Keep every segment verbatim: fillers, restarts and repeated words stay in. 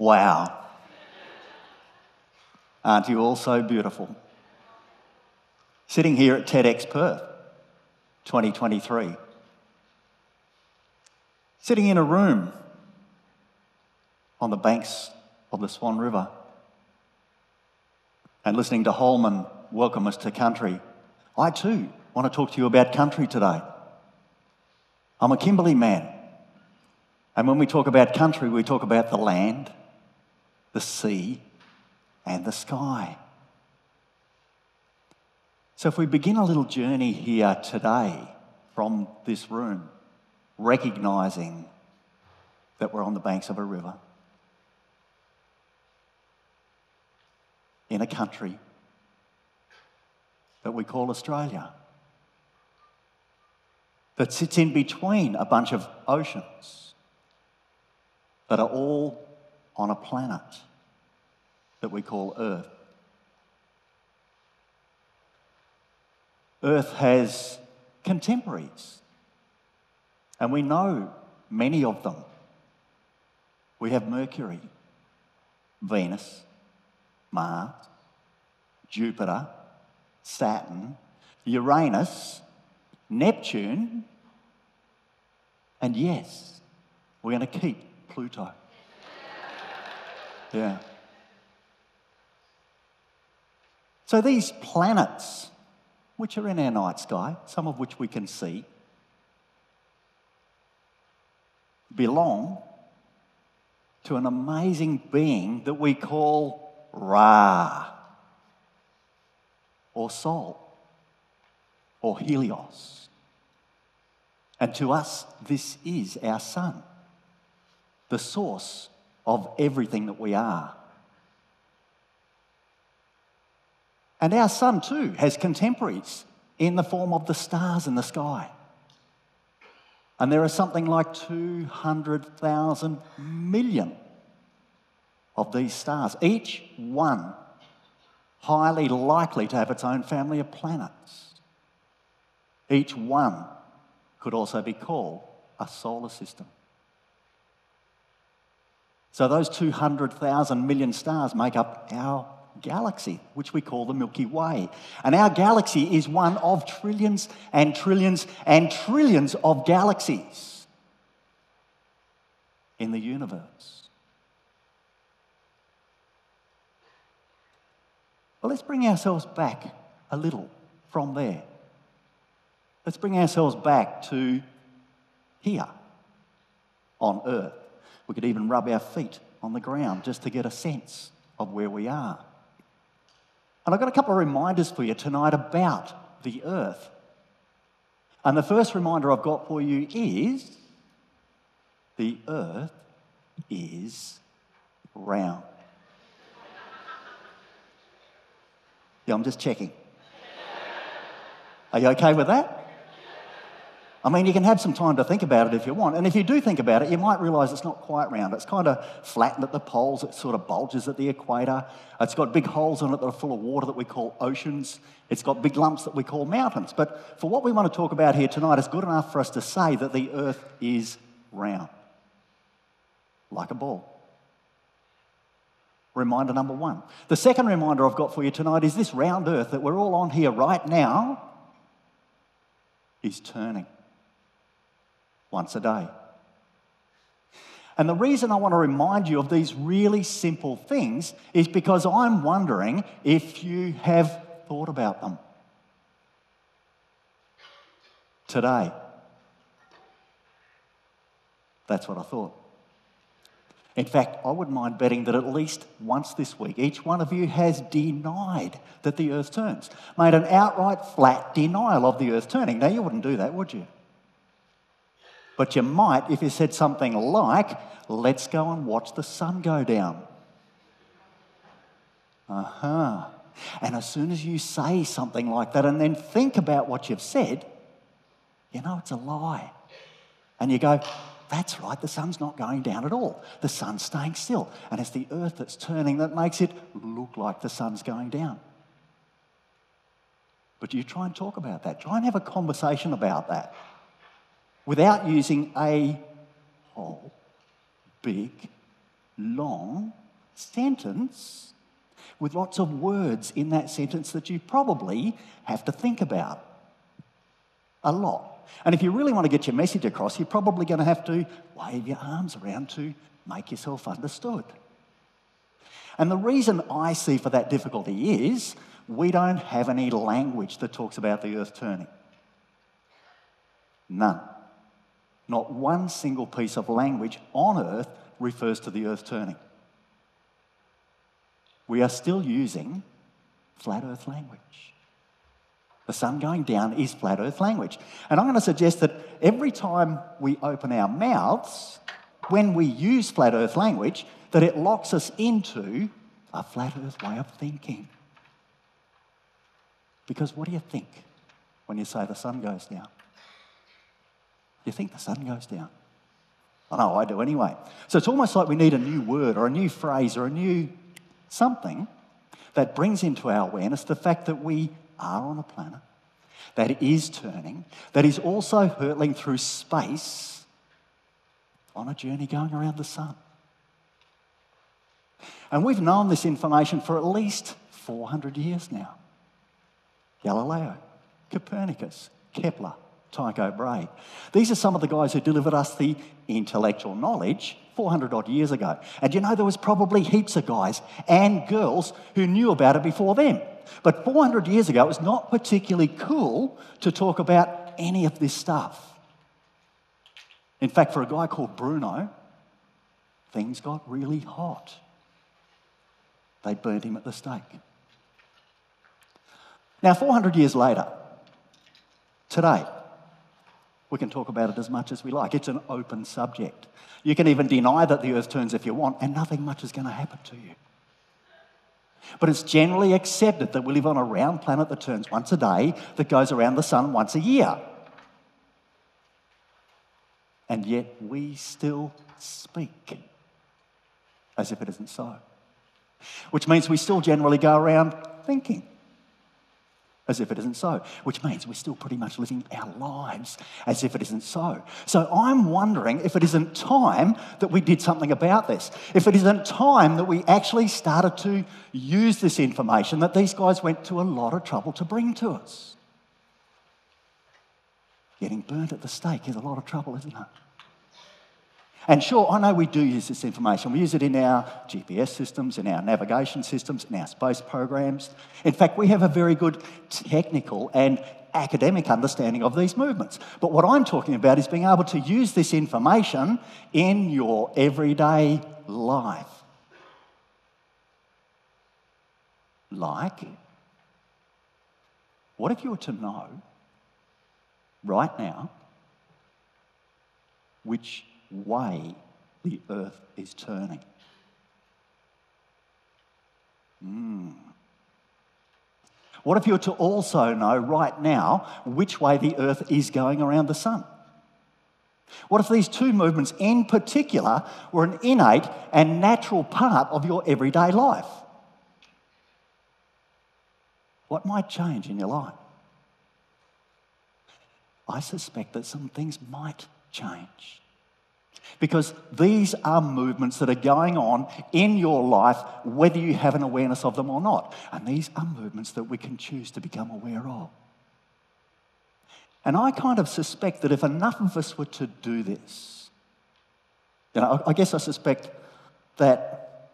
Wow. Aren't you all so beautiful? Sitting here at TEDx Perth twenty twenty-three. Sitting in a room on the banks of the Swan River and listening to Holman welcome us to country. I too want to talk to you about country today. I'm a Kimberley man, and when we talk about country, we talk about the land, the sea, and the sky. So if we begin a little journey here today from this room, recognising that we're on the banks of a river, in a country that we call Australia, that sits in between a bunch of oceans that are all on a planet that we call Earth. Earth has contemporaries, and we know many of them. We have Mercury, Venus, Mars, Jupiter, Saturn, Uranus, Neptune, and yes, we're going to keep Pluto. Yeah. So these planets, which are in our night sky, some of which we can see, belong to an amazing being that we call Ra, or Sol, or Helios. And to us, this is our sun, the source of everything that we are. And our sun, too, has contemporaries in the form of the stars in the sky. And there are something like two hundred thousand million of these stars, each one highly likely to have its own family of planets. Each one could also be called a solar system. So those two hundred thousand million stars make up our galaxy, which we call the Milky Way. And our galaxy is one of trillions and trillions and trillions of galaxies in the universe. Well, let's bring ourselves back a little from there. Let's bring ourselves back to here on Earth. We could even rub our feet on the ground just to get a sense of where we are. And I've got a couple of reminders for you tonight about the Earth. And the first reminder I've got for you is the Earth is round. I'm just checking. Are you okay with that? I mean, you can have some time to think about it if you want. And if you do think about it, you might realise it's not quite round. It's kind of flattened at the poles. It sort of bulges at the equator. It's got big holes in it that are full of water that we call oceans. It's got big lumps that we call mountains. But for what we want to talk about here tonight, it's good enough for us to say that the Earth is round, like a ball. Reminder number one. The second reminder I've got for you tonight is this round Earth that we're all on here right now is turning once a day. And the reason I want to remind you of these really simple things is because I'm wondering if you have thought about them today. That's what I thought. In fact, I wouldn't mind betting that at least once this week, each one of you has denied that the Earth turns, made an outright flat denial of the Earth turning. Now, you wouldn't do that, would you? But you might if you said something like, let's go and watch the sun go down. Uh-huh. And as soon as you say something like that and then think about what you've said, you know it's a lie. And you go, that's right, the sun's not going down at all. The sun's staying still, and it's the Earth that's turning that makes it look like the sun's going down. But you try and talk about that. Try and have a conversation about that without using a whole big long sentence with lots of words in that sentence that you probably have to think about a lot. And if you really want to get your message across, you're probably going to have to wave your arms around to make yourself understood. And the reason I see for that difficulty is we don't have any language that talks about the Earth turning. None. Not one single piece of language on Earth refers to the Earth turning. We are still using flat Earth language. The sun going down is flat Earth language. And I'm going to suggest that every time we open our mouths, when we use flat Earth language, that it locks us into a flat Earth way of thinking. Because what do you think when you say the sun goes down? You think the sun goes down. I know, I do anyway. So it's almost like we need a new word or a new phrase or a new something that brings into our awareness the fact that we are on a planet that is turning, that is also hurtling through space on a journey going around the sun. And we've known this information for at least four hundred years now. Galileo, Copernicus, Kepler, Tycho Brahe. These are some of the guys who delivered us the intellectual knowledge four hundred odd years ago. And you know, there was probably heaps of guys and girls who knew about it before them. But four hundred years ago, it was not particularly cool to talk about any of this stuff. In fact, for a guy called Bruno, things got really hot. They burned him at the stake. Now, four hundred years later, today, we can talk about it as much as we like. It's an open subject. You can even deny that the Earth turns if you want, and nothing much is going to happen to you. But it's generally accepted that we live on a round planet that turns once a day, that goes around the sun once a year. And yet we still speak as if it isn't so. Which means we still generally go around thinking as if it isn't so. Which means we're still pretty much living our lives as if it isn't so. So I'm wondering if it isn't time that we did something about this. If it isn't time that we actually started to use this information that these guys went to a lot of trouble to bring to us. Getting burnt at the stake is a lot of trouble, isn't it? And sure, I know we do use this information. We use it in our G P S systems, in our navigation systems, in our space programs. In fact, we have a very good technical and academic understanding of these movements. But what I'm talking about is being able to use this information in your everyday life. Like, what if you were to know right now which way the Earth is turning? Mm. What if you were to also know right now which way the Earth is going around the sun? What if these two movements in particular were an innate and natural part of your everyday life? What might change in your life? I suspect that some things might change. Because these are movements that are going on in your life, whether you have an awareness of them or not. And these are movements that we can choose to become aware of. And I kind of suspect that if enough of us were to do this, you know, I guess I suspect that,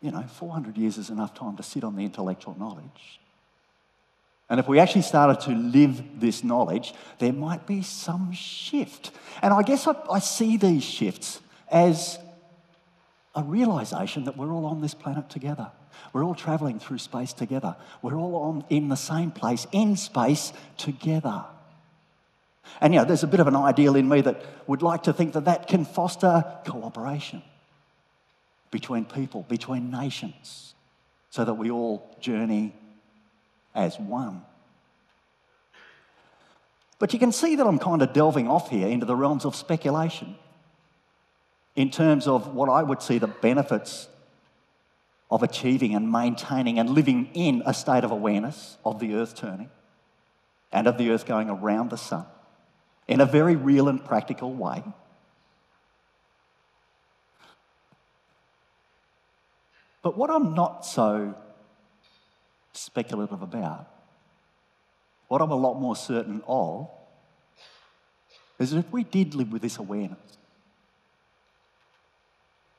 you know, four hundred years is enough time to sit on the intellectual knowledge. And if we actually started to live this knowledge, there might be some shift. And I guess I, I see these shifts as a realization that we're all on this planet together. We're all traveling through space together. We're all on, in the same place, in space, together. And, you know, there's a bit of an ideal in me that would like to think that that can foster cooperation between people, between nations, so that we all journey as one. But you can see that I'm kind of delving off here into the realms of speculation in terms of what I would see the benefits of achieving and maintaining and living in a state of awareness of the Earth turning and of the Earth going around the sun in a very real and practical way. But what I'm not so speculative about, what I'm a lot more certain of, is that if we did live with this awareness,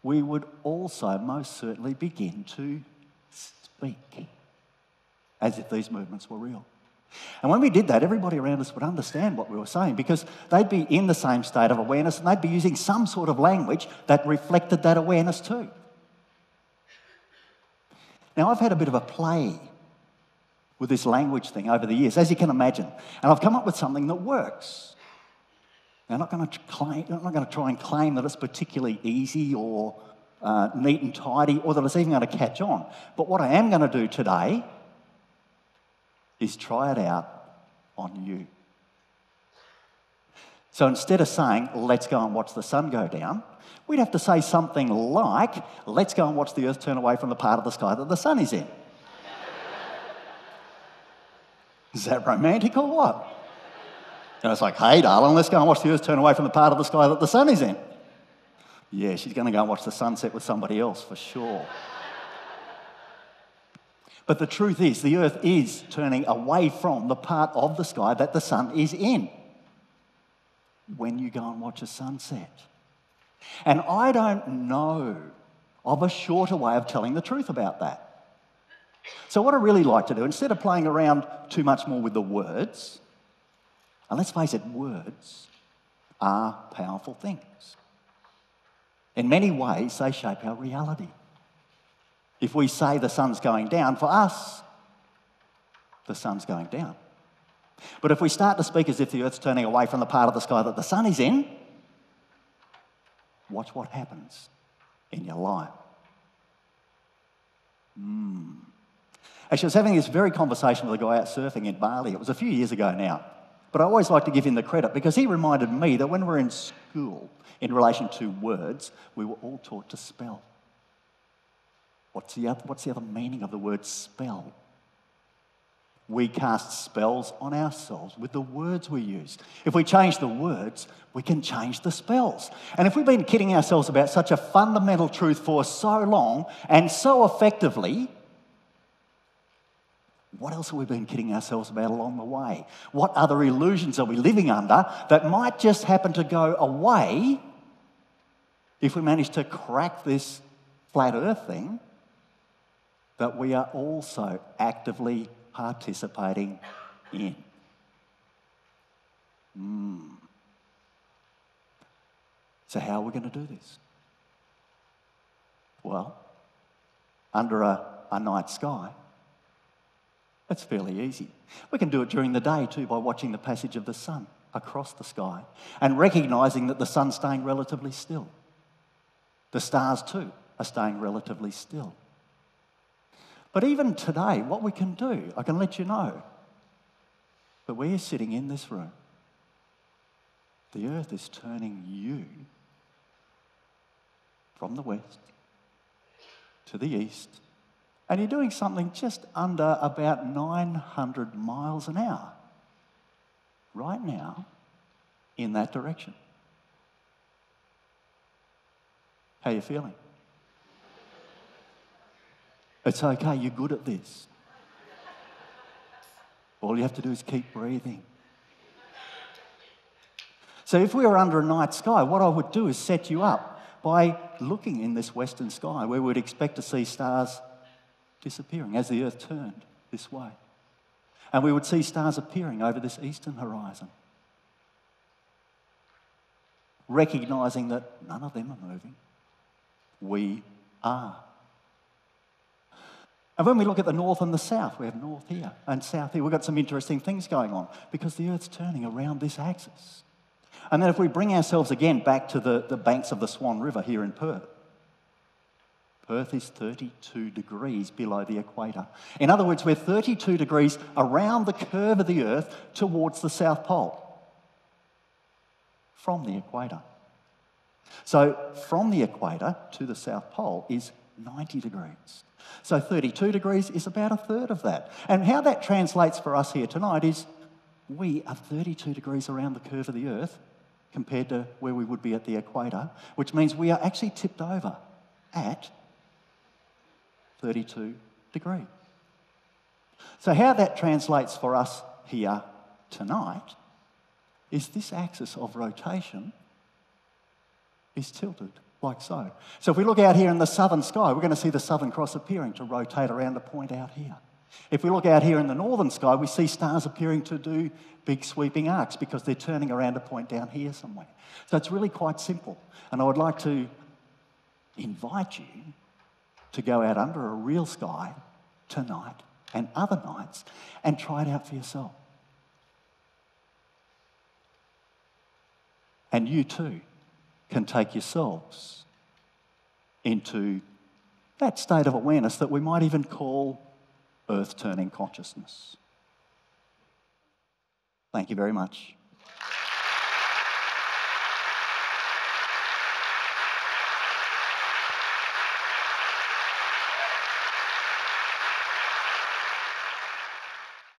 we would also most certainly begin to speak as if these movements were real. And when we did that, everybody around us would understand what we were saying because they'd be in the same state of awareness and they'd be using some sort of language that reflected that awareness too. Now, I've had a bit of a play with this language thing over the years, as you can imagine, and I've come up with something that works. Now, I'm not going to claim, I'm not going to try and claim that it's particularly easy or uh, neat and tidy or that it's even going to catch on. But what I am going to do today is try it out on you. So instead of saying, let's go and watch the sun go down, we'd have to say something like, let's go and watch the Earth turn away from the part of the sky that the sun is in. Is that romantic or what? And it's like, hey, darling, let's go and watch the Earth turn away from the part of the sky that the sun is in. Yeah, she's going to go and watch the sunset with somebody else for sure. But the truth is, the Earth is turning away from the part of the sky that the sun is in when you go and watch a sunset. And I don't know of a shorter way of telling the truth about that. So what I really like to do, instead of playing around too much more with the words, and let's face it, words are powerful things. In many ways, they shape our reality. If we say the sun's going down, for us, the sun's going down. But if we start to speak as if the Earth's turning away from the part of the sky that the sun is in, watch what happens in your life. Mm. Actually, I was having this very conversation with a guy out surfing in Bali. It was a few years ago now. But I always like to give him the credit because he reminded me that when we were in school, in relation to words, we were all taught to spell. What's the, other, what's the other meaning of the word spell? We cast spells on ourselves with the words we use. If we change the words, we can change the spells. And if we've been kidding ourselves about such a fundamental truth for so long and so effectively, what else have we been kidding ourselves about along the way? What other illusions are we living under that might just happen to go away if we manage to crack this flat earth thing that we are also actively participating in? Mm. So how are we going to do this? Well, under a, a night sky, that's fairly easy. We can do it during the day too by watching the passage of the sun across the sky and recognising that the sun's staying relatively still. The stars too are staying relatively still. But even today, what we can do, I can let you know that we are sitting in this room. The Earth is turning you from the west to the east, and you're doing something just under about nine hundred miles an hour right now in that direction. How are you feeling? It's okay, you're good at this. All you have to do is keep breathing. So if we were under a night sky, what I would do is set you up by looking in this western sky where we'd expect to see stars disappearing as the Earth turned this way. And we would see stars appearing over this eastern horizon, recognising that none of them are moving. We are. And when we look at the north and the south, we have north here and south here. We've got some interesting things going on because the Earth's turning around this axis. And then if we bring ourselves again back to the, the banks of the Swan River here in Perth, Perth is thirty-two degrees below the equator. In other words, we're thirty-two degrees around the curve of the Earth towards the South Pole from the equator. So from the equator to the South Pole is ninety degrees. So thirty-two degrees is about a third of that. And how that translates for us here tonight is we are thirty-two degrees around the curve of the Earth compared to where we would be at the equator, which means we are actually tipped over at thirty-two degrees. So how that translates for us here tonight is this axis of rotation is tilted, like so. So if we look out here in the southern sky, we're going to see the Southern Cross appearing to rotate around a point out here. If we look out here in the northern sky, we see stars appearing to do big sweeping arcs because they're turning around a point down here somewhere. So it's really quite simple. And I would like to invite you to go out under a real sky tonight and other nights and try it out for yourself. And you too can take yourselves into that state of awareness that we might even call Earth-turning consciousness. Thank you very much.